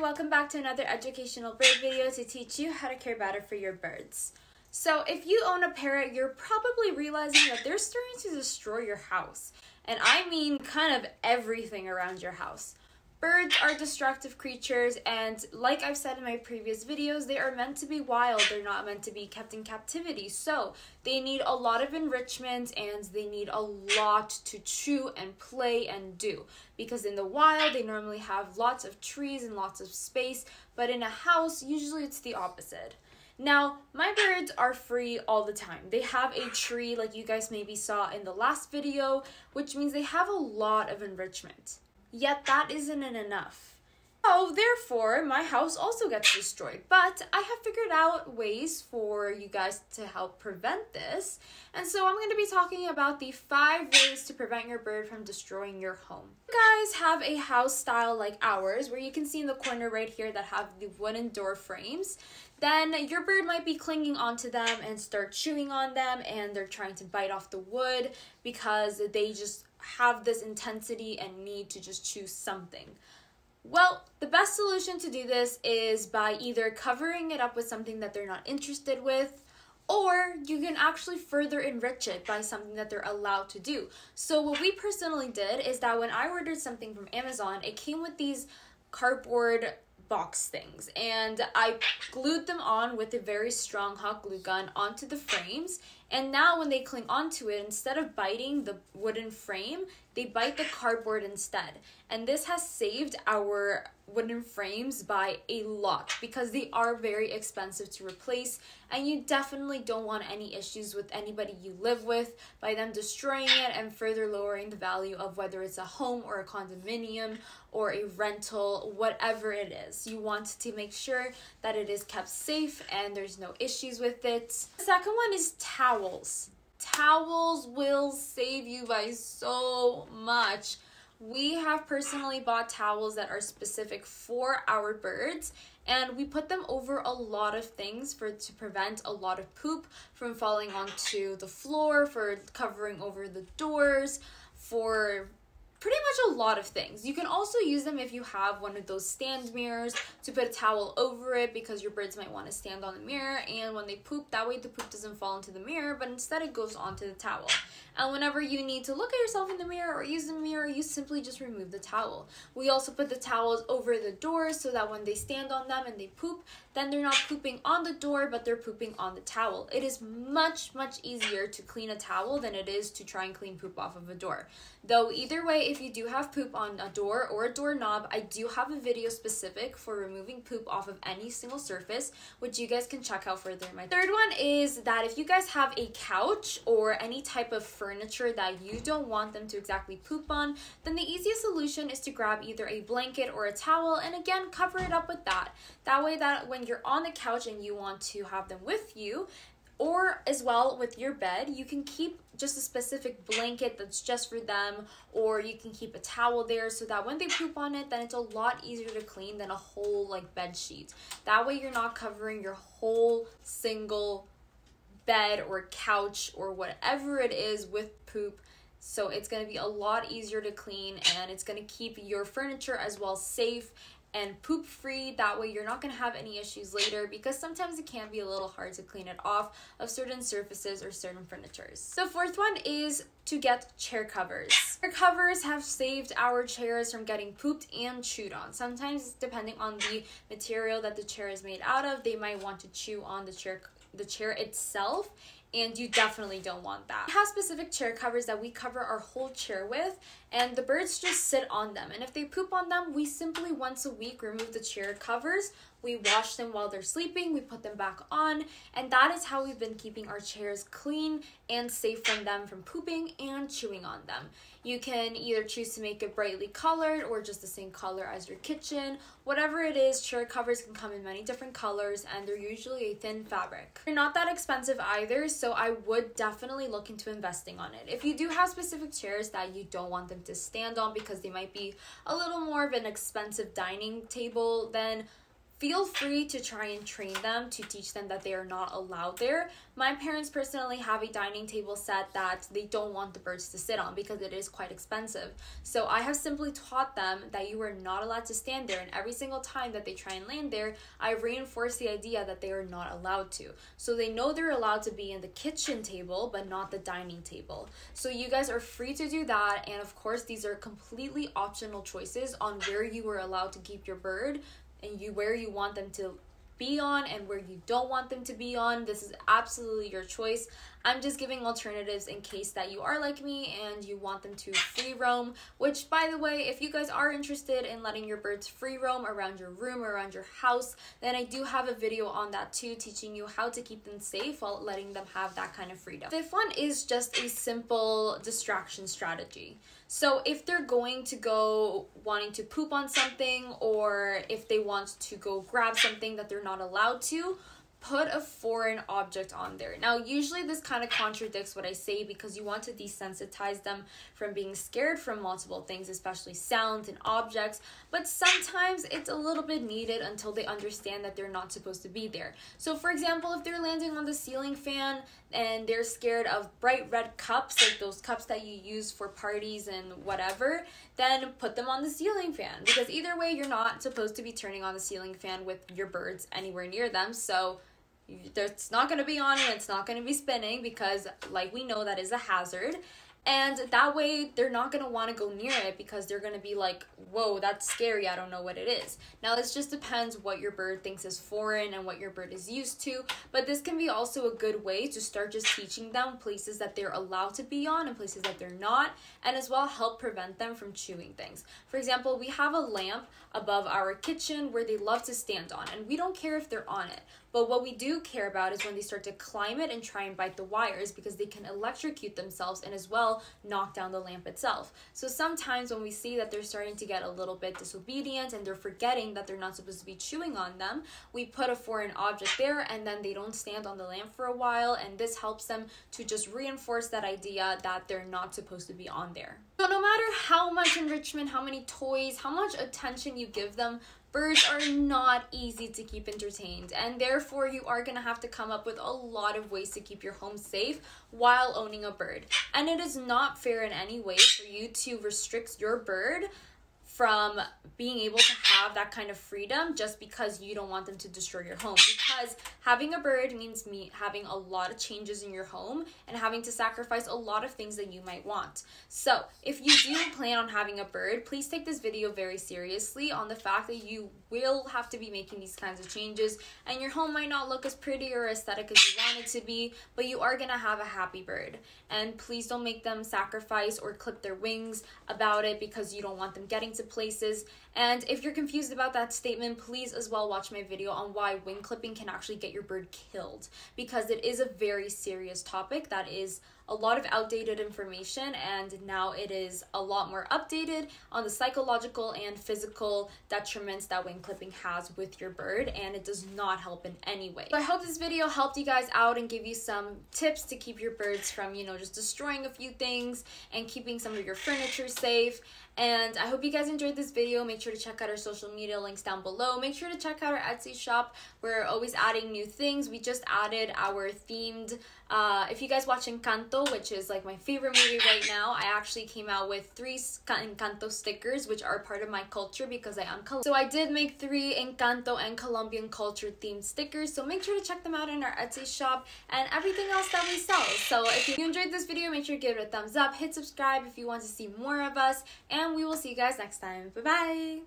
everybody, welcome back to another educational bird video to teach you how to care better for your birds. So if you own a parrot, you're probably realizing that they're starting to destroy your house. And I mean kind of everything around your house. Birds are destructive creatures, and like I've said in my previous videos, they are meant to be wild. They're not meant to be kept in captivity. So they need a lot of enrichment, and they need a lot to chew and play and do. Because in the wild, they normally have lots of trees and lots of space, but in a house, usually it's the opposite. Now, my birds are free all the time. They have a tree like you guys maybe saw in the last video, which means they have a lot of enrichment. Yet that isn't enough. So therefore, my house also gets destroyed. But I have figured out ways for you guys to help prevent this. And so I'm going to be talking about the 5 ways to prevent your bird from destroying your home. You guys have a house style like ours, where you can see in the corner right here that have the wooden door frames. Then your bird might be clinging onto them and start chewing on them, and they're trying to bite off the wood because they just have this intensity and need to just chew something. Well, the best solution to do this is by either covering it up with something that they're not interested with, or you can actually further enrich it by something that they're allowed to do. So what we personally did is that when I ordered something from Amazon, it came with these cardboard box things, and I glued them on with a very strong hot glue gun onto the frames. And now when they cling onto it, instead of biting the wooden frame, they bite the cardboard instead. And this has saved our wooden frames by a lot, because they are very expensive to replace, and you definitely don't want any issues with anybody you live with by them destroying it and further lowering the value of whether it's a home or a condominium or a rental, whatever it is. You want to make sure that it is kept safe and there's no issues with it. The second one is towels. Towels will save you by so much. We have personally bought towels that are specific for our birds, and we put them over a lot of things to prevent a lot of poop from falling onto the floor, for covering over the doors, for pretty much a lot of things. You can also use them if you have one of those stand mirrors to put a towel over it, because your birds might want to stand on the mirror, and when they poop, that way the poop doesn't fall into the mirror, but instead it goes onto the towel. And whenever you need to look at yourself in the mirror or use the mirror, you simply just remove the towel. We also put the towels over the doors so that when they stand on them and they poop, then they're not pooping on the door, but they're pooping on the towel. It is much, much easier to clean a towel than it is to try and clean poop off of a door. Though either way, if you do have poop on a door or a doorknob, I do have a video specific for removing poop off of any single surface, which you guys can check out further in my video. Third one is that if you guys have a couch or any type of furniture that you don't want them to exactly poop on, then the easiest solution is to grab either a blanket or a towel, and again, cover it up with that. That way, that when you're on the couch and you want to have them with you, or as well with your bed, you can keep just a specific blanket that's just for them, or you can keep a towel there so that when they poop on it, then it's a lot easier to clean than a whole like bed sheet. That way you're not covering your whole single bed or couch or whatever it is with poop. So it's gonna be a lot easier to clean, and it's gonna keep your furniture as well safe and poop free. That way you're not going to have any issues later, because sometimes it can be a little hard to clean it off of certain surfaces or certain furnitures. So fourth one is to get chair covers. Chair covers have saved our chairs from getting pooped and chewed on. Sometimes depending on the material that the chair is made out of, they might want to chew on the chair itself, and you definitely don't want that. We have specific chair covers that we cover our whole chair with, and the birds just sit on them, and if they poop on them, we simply once a week remove the chair covers, we wash them while they're sleeping, we put them back on, and that is how we've been keeping our chairs clean and safe from them from pooping and chewing on them. You can either choose to make it brightly colored or just the same color as your kitchen. Whatever it is, chair covers can come in many different colors, and they're usually a thin fabric. They're not that expensive either, so I would definitely look into investing on it. If you do have specific chairs that you don't want them to stand on because they might be a little more of an expensive dining table, then feel free to try and train them to teach them that they are not allowed there. My parents personally have a dining table set that they don't want the birds to sit on because it is quite expensive. So I have simply taught them that you are not allowed to stand there, and every single time that they try and land there, I reinforce the idea that they are not allowed to. So they know they're allowed to be in the kitchen table, but not the dining table. So you guys are free to do that, and of course these are completely optional choices on where you are allowed to keep your bird and where you want them to be on and where you don't want them to be on. This is absolutely your choice. I'm just giving alternatives in case that you are like me and you want them to free roam, which, by the way, if you guys are interested in letting your birds free roam around your room, around your house, then I do have a video on that too, teaching you how to keep them safe while letting them have that kind of freedom. Fifth one is just a simple distraction strategy. So if they're going to go wanting to poop on something, or if they want to go grab something that they're not allowed to, put a foreign object on there. Now, usually this kind of contradicts what I say because you want to desensitize them from being scared from multiple things, especially sounds and objects, but sometimes it's a little bit needed until they understand that they're not supposed to be there. So for example, if they're landing on the ceiling fan and they're scared of bright red cups, like those cups that you use for parties and whatever, then put them on the ceiling fan, because either way you're not supposed to be turning on the ceiling fan with your birds anywhere near them. So it's not going to be on and it's not going to be spinning, because like we know, that is a hazard. And that way they're not going to want to go near it because they're going to be like, whoa, that's scary, I don't know what it is. Now this just depends what your bird thinks is foreign and what your bird is used to, but this can be also a good way to start just teaching them places that they're allowed to be on and places that they're not, and as well help prevent them from chewing things. For example, we have a lamp above our kitchen where they love to stand on, and we don't care if they're on it. But what we do care about is when they start to climb it and try and bite the wires, because they can electrocute themselves and as well knock down the lamp itself. So sometimes when we see that they're starting to get a little bit disobedient and they're forgetting that they're not supposed to be chewing on them, we put a foreign object there, and then they don't stand on the lamp for a while, and this helps them to just reinforce that idea that they're not supposed to be on there. So no matter how much enrichment, how many toys, how much attention you give them, birds are not easy to keep entertained, and therefore you are going to have to come up with a lot of ways to keep your home safe while owning a bird. And it is not fair in any way for you to restrict your bird from being able to have that kind of freedom just because you don't want them to destroy your home, because having a bird means having a lot of changes in your home and having to sacrifice a lot of things that you might want. So if you do plan on having a bird, please take this video very seriously on the fact that you will have to be making these kinds of changes, and your home might not look as pretty or aesthetic as you want it to be, but you are gonna have a happy bird. And please don't make them sacrifice or clip their wings about it because you don't want them getting to places. And if you're confused about that statement, please as well watch my video on why wing clipping can actually get your bird killed, because it is a very serious topic that is a lot of outdated information, and now it is a lot more updated on the psychological and physical detriments that wing clipping has with your bird, and it does not help in any way. So I hope this video helped you guys out and gave you some tips to keep your birds from, you know, just destroying a few things and keeping some of your furniture safe. And I hope you guys enjoyed this video. Make sure to check out our social media links down below. Make sure to check out our Etsy shop. We're always adding new things. We just added our themed, if you guys watch Encanto, which is like my favorite movie right now, I actually came out with 3 Encanto stickers, which are part of my culture because I am Colombian. So I did make 3 Encanto and Colombian culture themed stickers. So make sure to check them out in our Etsy shop and everything else that we sell. So if you enjoyed this video, make sure to give it a thumbs up, hit subscribe if you want to see more of us, and we will see you guys next time. Bye-bye!